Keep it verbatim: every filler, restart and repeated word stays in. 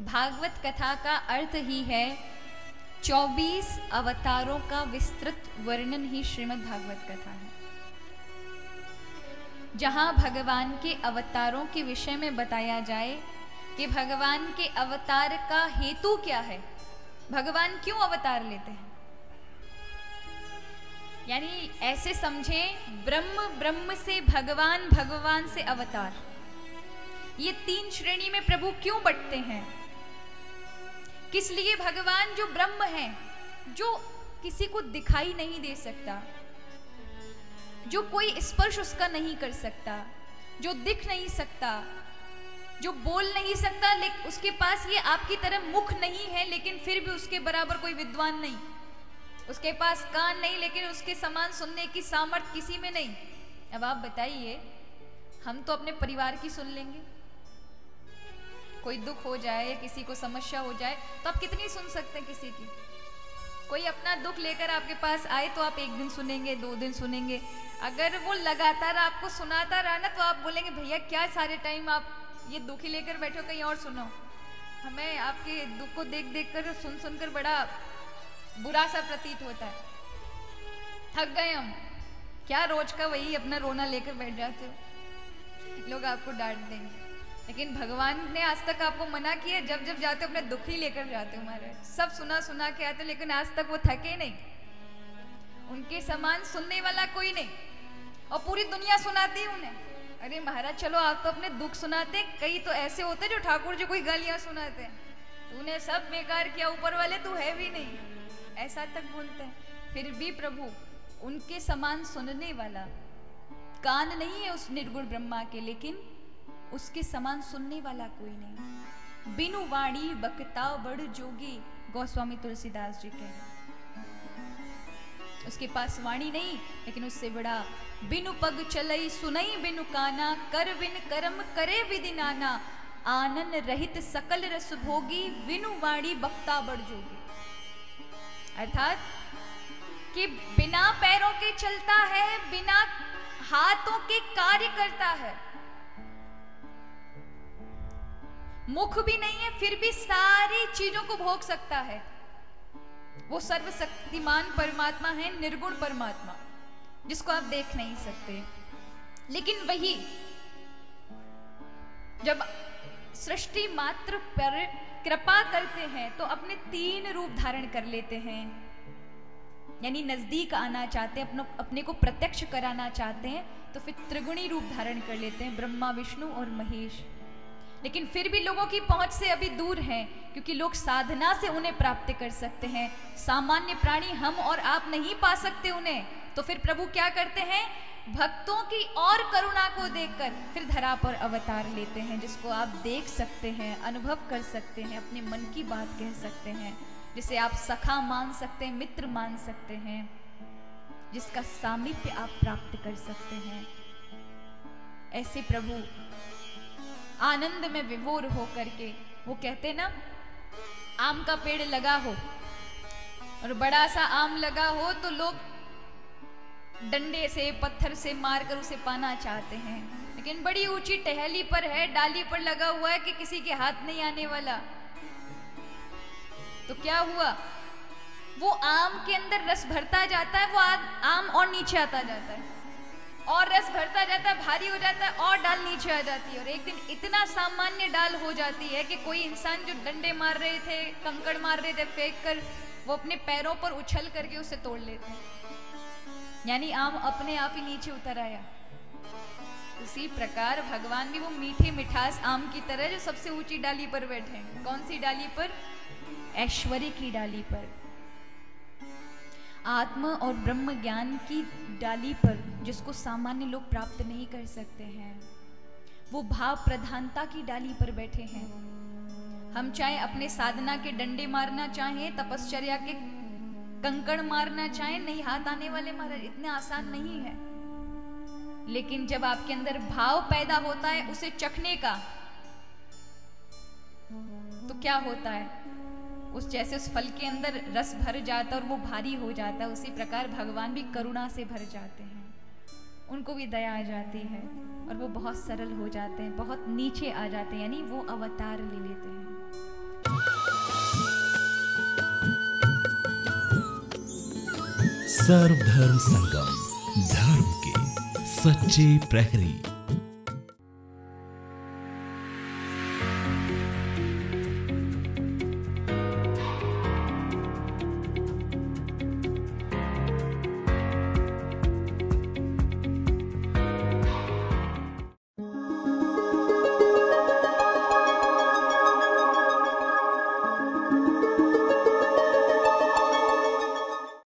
भागवत कथा का अर्थ ही है चौबीस अवतारों का विस्तृत वर्णन ही श्रीमद् भागवत कथा है, जहाँ भगवान के अवतारों के विषय में बताया जाए कि भगवान के अवतार का हेतु क्या है, भगवान क्यों अवतार लेते हैं। यानी ऐसे समझें, ब्रह्म ब्रह्म से भगवान, भगवान से अवतार, ये तीन श्रेणी में प्रभु क्यों बंटते हैं, किस लिए भगवान जो ब्रह्म है, जो किसी को दिखाई नहीं दे सकता, जो कोई स्पर्श उसका नहीं कर सकता, जो दिख नहीं सकता, जो बोल नहीं सकता, लेकिन उसके पास ये आपकी तरह मुख नहीं है लेकिन फिर भी उसके बराबर कोई विद्वान नहीं, उसके पास कान नहीं लेकिन उसके समान सुनने की सामर्थ्य किसी में नहीं। अब आप बताइए, हम तो अपने परिवार की सुन लेंगे, कोई दुख हो जाए, किसी को समस्या हो जाए तो आप कितनी सुन सकते हैं किसी की। कोई अपना दुख लेकर आपके पास आए तो आप एक दिन सुनेंगे, दो दिन सुनेंगे, अगर वो लगातार आपको सुनाता रहा ना तो आप बोलेंगे भैया क्या सारे टाइम आप ये दुख ही लेकर बैठो, कहीं और सुनो, हमें आपके दुख को देख देख कर सुन सुन कर बड़ा बुरा सा प्रतीत होता है, थक गए हम, क्या रोज का वही अपना रोना लेकर बैठ जाते हो, लोग आपको डांट देंगे। लेकिन भगवान ने आज तक आपको मना किया, जब जब जाते हो अपना दुख ही लेकर जाते हो, हमारे सब सुना सुना के आते, लेकिन आज तक वो थके नहीं, उनके समान सुनने वाला कोई नहीं, और पूरी दुनिया सुनाती है उन्हें। अरे महाराज चलो आप तो अपने दुख सुनाते, कई तो ऐसे होते जो ठाकुर जी कोई गालियाँ सुनाते हैं, तूने सब बेकार किया ऊपर वाले, तू है भी नहीं, ऐसा तक बोलते हैं। फिर भी प्रभु उनके समान सुनने वाला, कान नहीं है उस निर्गुण ब्रह्मा के लेकिन उसके समान सुनने वाला कोई नहीं। बिनु वाणी बकता बड़ जोगी, गोस्वामी तुलसीदास जी कहे, उसके पास वाणी नहीं लेकिन उससे बड़ा। बिनु पग चलई सुनई बिनु काना, कर बिन कर्म करे विधि नाना, आनन रहित सकल रस भोगी, बिनु वाणी बकता बड़ जोगी। अर्थात कि बिना पैरों के चलता है, बिना हाथों के कार्य करता है, मुख भी नहीं है फिर भी सारी चीजों को भोग सकता है। वो सर्वशक्तिमान परमात्मा है, निर्गुण परमात्मा, जिसको आप देख नहीं सकते। लेकिन वही जब सृष्टि मात्र पर कृपा करते हैं तो अपने तीन रूप धारण कर लेते हैं, यानी नजदीक आना चाहते हैं, अपने अपने को प्रत्यक्ष कराना चाहते हैं, तो फिर त्रिगुणी रूप धारण कर लेते हैं, ब्रह्मा विष्णु और महेश। लेकिन फिर भी लोगों की पहुंच से अभी दूर है, क्योंकि लोग साधना से उन्हें प्राप्त कर सकते हैं, सामान्य प्राणी हम और आप नहीं पा सकते उन्हें। तो फिर प्रभु क्या करते हैं, भक्तों की और करुणा को देखकर फिर धरा पर अवतार लेते हैं, जिसको आप देख सकते हैं, अनुभव कर सकते हैं, अपने मन की बात कह सकते हैं, जिसे आप सखा मान सकते हैं, मित्र मान सकते हैं, जिसका सामीप्य आप प्राप्त कर सकते हैं। ऐसे प्रभु आनंद में विभोर हो करके, वो कहते ना आम का पेड़ लगा हो और बड़ा सा आम लगा हो तो लोग डंडे से पत्थर से मारकर उसे पाना चाहते हैं, लेकिन बड़ी ऊंची टहली पर है, डाली पर लगा हुआ है कि किसी के हाथ नहीं आने वाला। तो क्या हुआ, वो आम के अंदर रस भरता जाता है, वो आम और नीचे आता जाता है, और रस भरता जाता है, भारी हो जाता है, और डाल नीचे आ जाती है, और एक दिन इतना सामान्य डाल हो जाती है कि कोई इंसान जो डंडे मार रहे थे, कंकड़ मार रहे थे फेंक कर, वो अपने पैरों पर उछल करके उसे तोड़ लेते हैं, यानी आम अपने आप ही नीचे उतर आया। उसी प्रकार भगवान भी वो मीठे मिठास आम की तरह जो सबसे ऊंची डाली पर बैठे हैं। कौन सी डाली पर, ऐश्वर्य की डाली पर, आत्मा और ब्रह्म ज्ञान की डाली पर, जिसको सामान्य लोग प्राप्त नहीं कर सकते हैं। वो भाव प्रधानता की डाली पर बैठे हैं। हम चाहे अपने साधना के डंडे मारना चाहें, तपश्चर्या के कंकड़ मारना चाहें, नहीं हाथ आने वाले महाराज इतने आसान नहीं है। लेकिन जब आपके अंदर भाव पैदा होता है उसे चखने का, तो क्या होता है, उस जैसे उस फल के अंदर रस भर जाता और वो भारी हो जाता है, उसी प्रकार भगवान भी करुणा से भर जाते हैं, उनको भी दया आ जाती है और वो बहुत सरल हो जाते हैं, बहुत नीचे आ जाते हैं, यानी वो अवतार ले लेते हैं। सर्वधर्म संगम, धर्म के सच्चे प्रहरी।